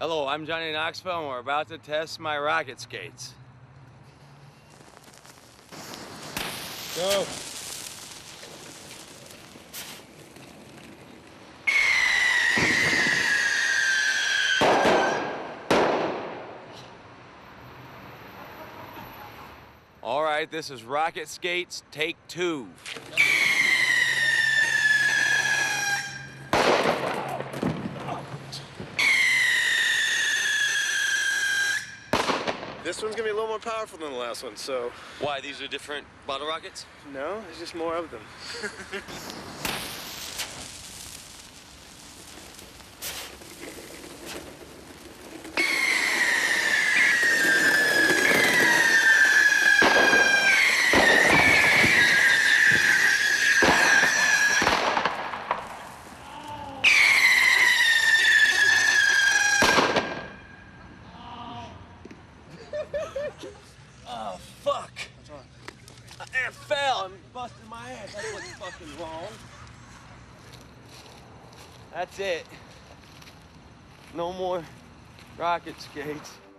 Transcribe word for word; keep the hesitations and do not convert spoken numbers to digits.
Hello, I'm Johnny Knoxville, and we're about to test my rocket skates. Go. All right, this is Rocket Skates, take two. This one's gonna be a little more powerful than the last one, so... Why, these are different bottle rockets? No, there's just more of them. Oh, fuck. What's wrong? I, I fell and busted my ass. That's what's fucking wrong. That's it. No more rocket skates.